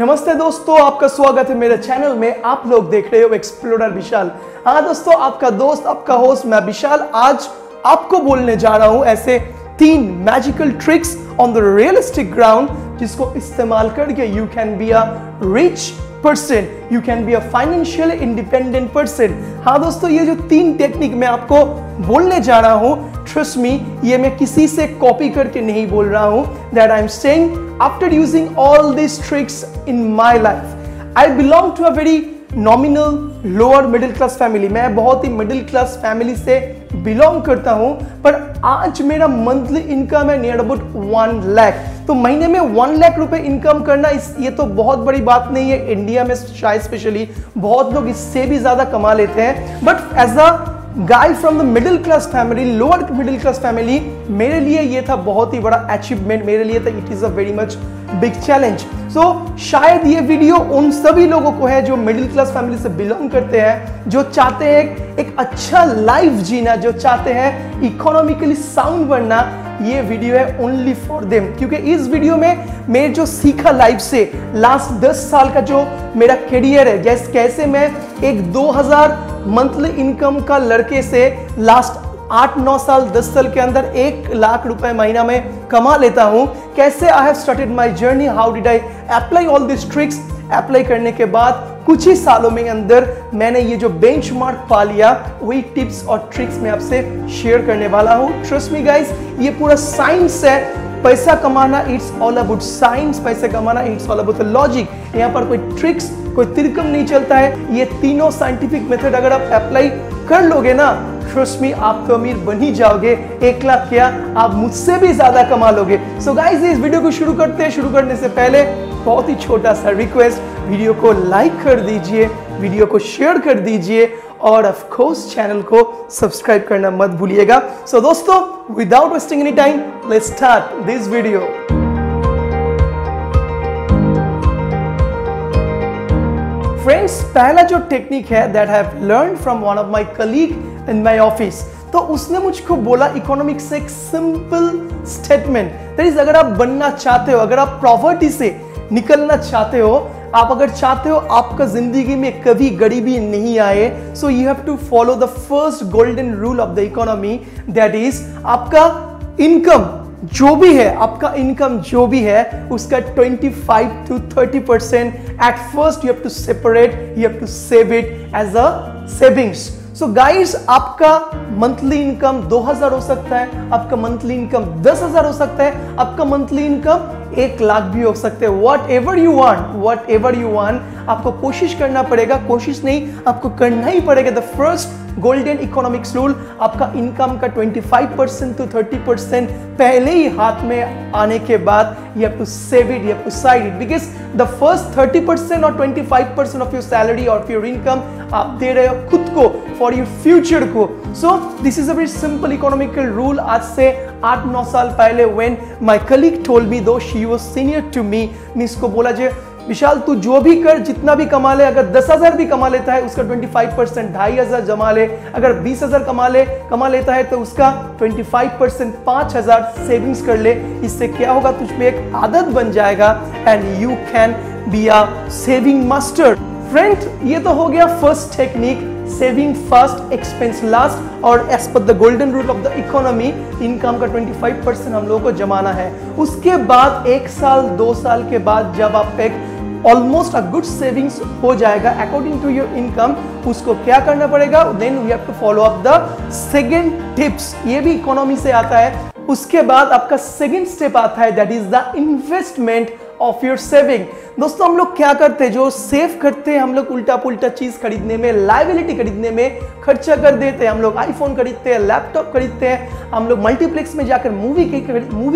नमस्ते दोस्तों, आपका स्वागत है मेरे चैनल में। आप लोग देख रहे हो एक्सप्लोरर विशाल। हाँ दोस्तों, आपका दोस्त आपका होस्ट मैं विशाल आज आपको बोलने जा रहा हूँ ऐसे 3 magical tricks on the realistic ground जिसको इस्तेमाल करके you can be a rich person, you can be a financial independent person. हाँ दोस्तों, ये जो 3 टेक्निक मैं आपको बोलने जा रहा हूँ, ट्रस्ट मी, ये मैं किसी से कॉपी करके नहीं बोल रहा हूँ। That I am saying after using all these tricks in my life. I belong to a very nominal lower middle class family. मैं बहुत ही middle class family से belong करता हूँ, पर आज मेरा monthly income है near about 1 lakh। तो महीने में 1 लाख रुपए इनकम करना ये तो बहुत बड़ी बात नहीं है। इंडिया में शायद स्पेशली बहुत लोग इससे भी ज़्यादा कमा लेते हैं, but as a guy from the middle class family, lower middle class family, मेरे लिए ये था बहुत ही बड़ा अचीवमेंट, मेरे लिए था it is a very much big challenge. So शायद ये वीडियो उन सभी लोगों को है जो मिडिल क्लास फैमिली से बिलोंग करते हैं, जो चाहते हैं एक अच्छा लाइफ जीना, जो चाहते हैं इकोनॉमिकली साउंड बनना। ये वीडियो है ओनली फॉर देम, क्योंकि इस वीडियो में मैं जो सीखा लाइफ से, लास्ट 10 साल का जो मेरा करियर है, जैसे कैसे मैं एक 2000 मंथली इनकम का लड़के से लास्ट 8, 9 साल, 10 साल के अंदर 1 लाख रुपए महीना में कमा लेता हूँ। कैसे I have started my journey, how did I apply all this tricks. Apply करने के बाद कुछ ही सालों में अंदर मैंने ये जो बेंचमार्क पा लिया, वही टिप्स और ट्रिक्स मैं आपसे शेयर करने वाला हूँ। ट्रस्ट मी गाइस, ये पूरा साइंस है। पैसा कमाना इट्स ऑल अबाउट साइंस, पैसा कमाना इट्स ऑल अबाउट लॉजिक। यहाँ पर कोई ट्रिक्स, कोई तिरकम नहीं चलता है। ये तीनों साइंटिफिक मेथड अगर आप अप्लाई कर लोगे ना, ट्रस्ट मी, आप तो अमीर बन ही जाओगे। 1 लाख क्या, आप मुझसे भी ज्यादा कमा लोगे। सो गाइस, इस वीडियो को शुरू करते हैं। शुरू करने से पहले बहुत ही छोटा सा रिक्वेस्ट, वीडियो को लाइक कर दीजिए, वीडियो को शेयर कर दीजिए और ऑफ कोर्स चैनल को सब्सक्राइब करना मत भूलिएगा। सो दोस्तों, without wasting any time, let's start this video. Friends, पहला जो टेक्निक है that I have learn from one of my colleague in my office. तो उसने मुझको बोला इकोनॉमिक्स से एक सिंपल स्टेटमेंट, दैट इज अगर आप बनना चाहते हो, अगर आप प्रॉपर्टी से निकलना चाहते हो, आप अगर चाहते हो आपका जिंदगी में कभी गरीबी नहीं आए, so you have to follow the first golden rule of the economy, that is आपका इनकम जो भी है, आपका इनकम जो भी है उसका 25 to 30% at first you have to separate, you have to save it as a savings. So guys, आपका मंथली इनकम 2000 हो सकता है, आपका मंथली इनकम 10000 हो सकता है, आपका मंथली इनकम 1 लाख भी हो सकते हैं। व्हाट एवर यू वांट आपको कोशिश करना पड़ेगा, कोशिश नहीं आपको करना ही पड़ेगा। The first golden economics rule, आपका इनकम का 25% टू 30% पहले ही हाथ में आने के बाद you have to save it, you have to side it, because the first 30% और 25% ऑफ योर सैलरी और योर इनकम आप दे रहे हो खुद को, फॉर योर फ्यूचर को। So this is a very simple economical rule. आज से 8-9 साल पहले when my colleague told me, though she was senior to me, इसको बोला जे विशाल, तू जो भी कर, जितना भी कमा ले, अगर 10,000 भी कमा लेता है उसका 25%, 2,500 जमा ले, अगर 20,000 कमा लेता है तो उसका 25%, 5,000 सेविंग्स कर ले। इससे क्या होगा, तुझ में एक आदत बन जाएगा and you can be a saving master. Friend, ये तो हो गया first technique, saving first, expense last. और as per the golden rule of the economy, income का 25% हम लोगों को जमाना है। उसके बाद 1 साल 2 साल के बाद जब आप एक ऑलमोस्ट अ गुड सेविंग्स हो जाएगा अकॉर्डिंग टू योर इनकम, उसको क्या करना पड़ेगा, then we have to follow up the second tips. ये भी इकोनॉमी से आता है। उसके बाद आपका सेकंड स्टेप आता है, that is the investment of your saving. दोस्तों, हम लोग क्या करते हैं, जो सेव करते हैं हम लोग उल्टा पुल्टा चीज खरीदने में, लाइबिलिटी खरीदने में खर्चा कर देते हैं। हम लोग आईफोन खरीदते हैं, लैपटॉप खरीदते हैं, हम लोग मल्टीप्लेक्स में जाकर मूवी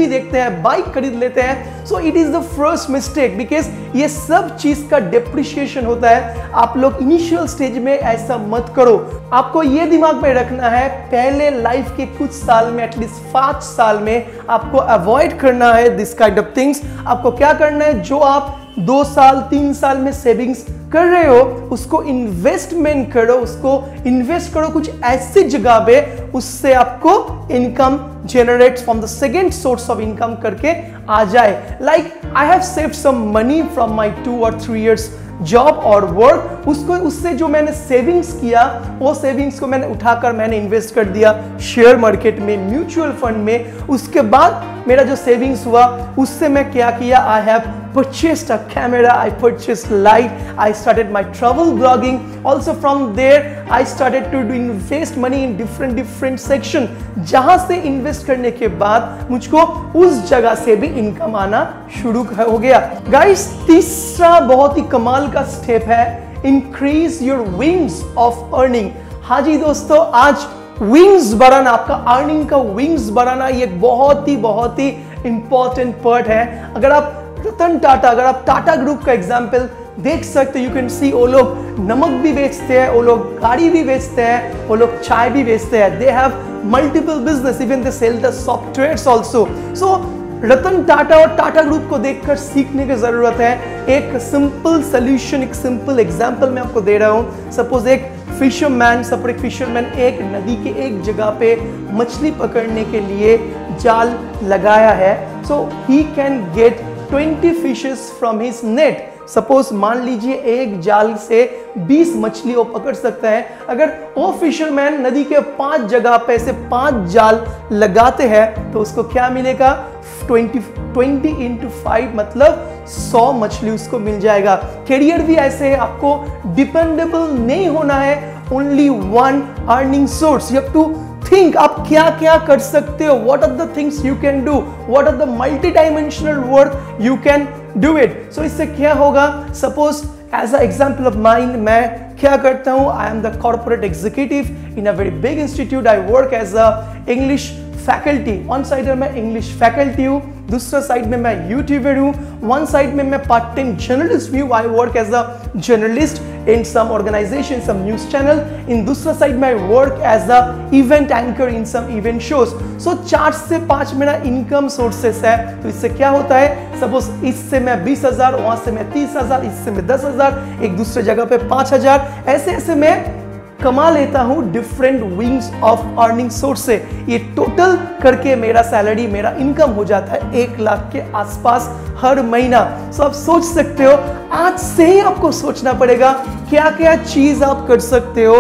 देखते हैं, बाइक खरीद लेते हैं। So it is the first mistake, because ये सब चीज का डिप्रिशिएशन होता है। आप लोग इनिशियल स्टेज में ऐसा मत करो। आपको ये दिमाग में रखना है, पहले लाइफ के कुछ साल में, एटलीस्ट 5 साल में आपको अवॉइड करना है दिस काइंड ऑफ थिंग्स। आपको क्या करना है, जो आप 2 साल 3 साल में सेविंग्स कर रहे हो उसको इन्वेस्टमेंट करो, उसको इन्वेस्ट करो कुछ ऐसी जगह पे, उससे आपको income generate from the second source of income करके आ जाए। Like I have saved some money from my 2 or 3 years job और वर्क, उसको उससे जो मैंने सेविंग्स किया वो सेविंग्स को मैंने उठाकर मैंने इन्वेस्ट कर दिया शेयर मार्केट में, म्यूचुअल फंड में। उसके बाद मेरा जो सेविंग्स हुआ उससे मैं क्या किया, I have purchased a camera, I purchased light, I started my travel blogging. Also from there I started to invest money in different section. जहाँ से invest करने के बाद मुझको उस जगह से भी income आना शुरू हो गया। Guys, तीसरा बहुत ही कमाल का step है, increase your wings of earning. हाँ जी दोस्तों, आज wings बढ़ाना, आपका earning का wings बढ़ाना ये बहुत ही important part है। अगर आप रतन टाटा, अगर आप टाटा ग्रुप का एग्जाम्पल देख सकते हो, यू कैन सी वो लोग नमक भी बेचते हैं, वो लोग गाड़ी भी बेचते हैं, वो लोग चाय भी बेचते हैं। They have multiple business, even they sell the softwares also. So Ratan Tata और टाटा ग्रुप को देखकर सीखने की ज़रूरत है। एक सिंपल सोल्यूशन, एक सिंपल एग्जाम्पल मैं आपको दे रहा हूँ। सपोज एक फिशरमैन, एक नदी के एक जगह पे मछली पकड़ने के लिए जाल लगाया है। So he can get 20 fishes from his net. Suppose मान लीजिए एक जाल से 20 मछली वो पकड़ सकता है। अगर वो फिशरमैन नदी के 5 जगह पे से 5 जाल लगाते हैं तो उसको क्या मिलेगा, 20 into 5 मतलब 100 मछली उसको मिल जाएगा। करियर भी ऐसे है, आपको डिपेंडेबल नहीं होना है, only one earning source. You have to think आप क्या क्या कर सकते हो, what are the things you can do, what are the multi dimensional work you can do it. So इससे क्या होगा, suppose as a example of mind मैं क्या करता हूँ, I am the corporate executive in a very big institute. I work as a English faculty. One side में मैं English faculty हूँ, दूसरा साइड में मैं यूट्यूबर हूँ, वन साइड में मैं पार्ट टाइम जर्नलिस्ट भी हूँ। I work as a journalist in some organization, some news channel. In दूसरा side में I work as a event anchor in some event shows. So 4 से 5 मेरा income sources है। तो इससे क्या होता है, सपोज इससे मैं 20,000, वहाँ से मैं 30,000, इससे मैं 10,000, एक दूसरे जगह पे 5,000, ऐसे मैं कमा लेता हूँ different wings of earning source से। ये टोटल करके मेरा सैलरी, मेरा इनकम हो जाता है 1 लाख के आसपास हर महीना। सो आप सोच सकते हो, आज से ही आपको सोचना पड़ेगा क्या क्या चीज़ आप कर सकते हो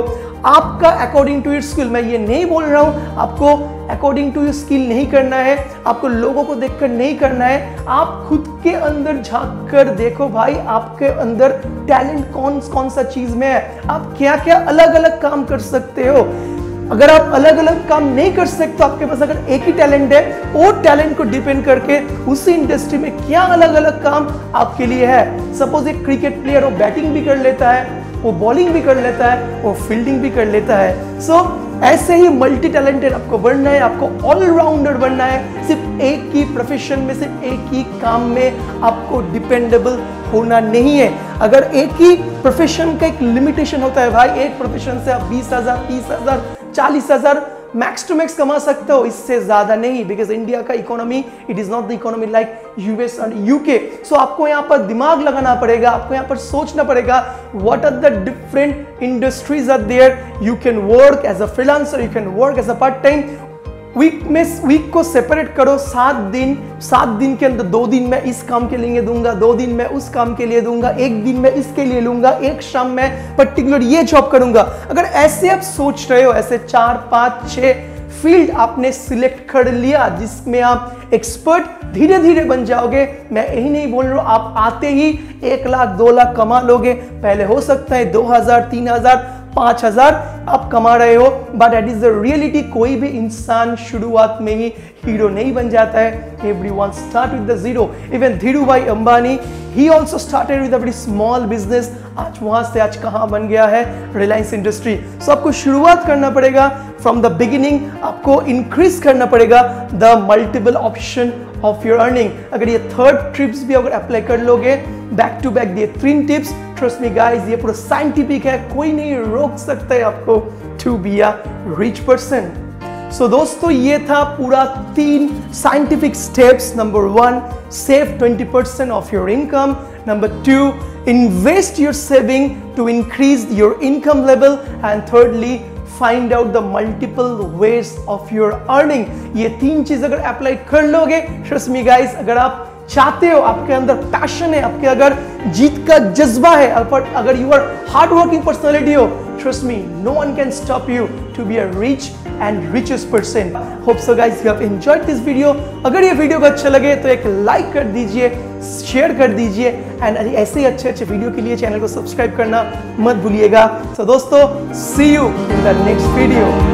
आपका अकॉर्डिंग टू योर स्किल। मैं ये नहीं बोल रहा हूँ आपको अकॉर्डिंग टू योर स्किल नहीं करना है, आपको लोगों को देखकर नहीं करना है, आप खुद के अंदर झांक कर देखो भाई आपके अंदर टैलेंट कौन सा चीज़ में है, आप क्या क्या अलग अलग काम कर सकते हो। अगर आप अलग अलग काम नहीं कर सकते तो आपके पास अगर एक ही टैलेंट है, वो टैलेंट को डिपेंड करके उसी इंडस्ट्री में क्या अलग अलग काम आपके लिए है। सपोज एक क्रिकेट प्लेयर, वो बैटिंग भी कर लेता है, वो बॉलिंग भी कर लेता है, वो फील्डिंग भी कर लेता है। सो ऐसे ही मल्टी टैलेंटेड आपको बनना है, आपको ऑलराउंडर बनना है। सिर्फ एक ही प्रोफेशन में, सिर्फ एक ही काम में आपको डिपेंडेबल होना नहीं है। अगर एक ही प्रोफेशन का एक लिमिटेशन होता है भाई, एक प्रोफेशन से आप 20,000, 30,000, 40,000 मैक्स टू मैक्स कमा सकते हो, इससे ज़्यादा नहीं। बिकॉज इंडिया का economy, it is not the economy like US and UK. So आपको यहाँ पर दिमाग लगाना पड़ेगा, आपको यहाँ पर सोचना पड़ेगा what are the different industries are there. You can work as a freelancer, you can work as a part time. Week को सेपरेट करो, 7 दिन के अंदर 2 दिन मैं इस काम के लिए दूंगा, 2 दिन मैं उस काम के लिए दूंगा, 1 दिन मैं इसके लिए लूंगा, 1 शाम मैं पर्टिकुलर ये जॉब करूंगा। अगर ऐसे आप सोच रहे हो, ऐसे 4, 5, 6 फील्ड आपने सिलेक्ट कर लिया जिसमें आप एक्सपर्ट धीरे धीरे बन जाओगे। मैं यही नहीं बोल रहा हूँ आप आते ही 1 लाख 2 लाख कमा लोगे, पहले हो सकता है 2,000, 3,000, 5,000 आप कमा रहे हो, but it is the reality. कोई भी इंसान शुरुआत में ही हीरो नहीं बन जाता है, everyone start with the zero. Even Dhiru भाई Ambani, he also started with a very small business, आज वहाँ से आज कहाँ बन गया है, रिलायंस इंडस्ट्री। सो आपको शुरुआत करना पड़ेगा फ्रॉम द बिगिनिंग, आपको इंक्रीज करना पड़ेगा the multiple option of your earning. अगर ये 3rd टिप्स भी अगर अप्लाई कर लोगे, बैक टू बैक ये 3 टिप्स, ट्रस्ट मी गाइस ये पूरा साइंटिफिक है, कोई नहीं रोक सकता है आपको to be a rich person. So दोस्तों ये था पूरा 3 scientific steps. Number 1, save 20% of your income. Number 2, invest your saving to increase your income level. And thirdly, find out the multiple ways of your earning. ये 3 चीज अगर apply कर लोगे, trust me guys, अगर आप चाहते हो, आपके अंदर पैशन है, आपके अगर जीत का जज्बा है, अगर you are hard working personality हो, trust me, no one can stop you to be a rich and richest person. Hope so guys you have enjoyed this video. अगर ये वीडियो को अच्छा लगे तो एक लाइक कर दीजिए, शेयर कर दीजिए एंड ऐसे ही अच्छे अच्छे वीडियो के लिए चैनल को सब्सक्राइब करना मत भूलिएगा। तो दोस्तों, see you in the next video.